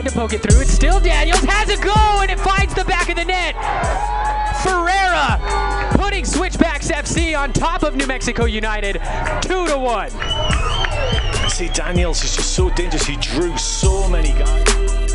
Tried to poke it through. It's still Daniels. Has a go, and it finds the back of the net. Ferreira putting Switchbacks FC on top of New Mexico United, 2-1. See, Daniels is just so dangerous. He drew so many guys.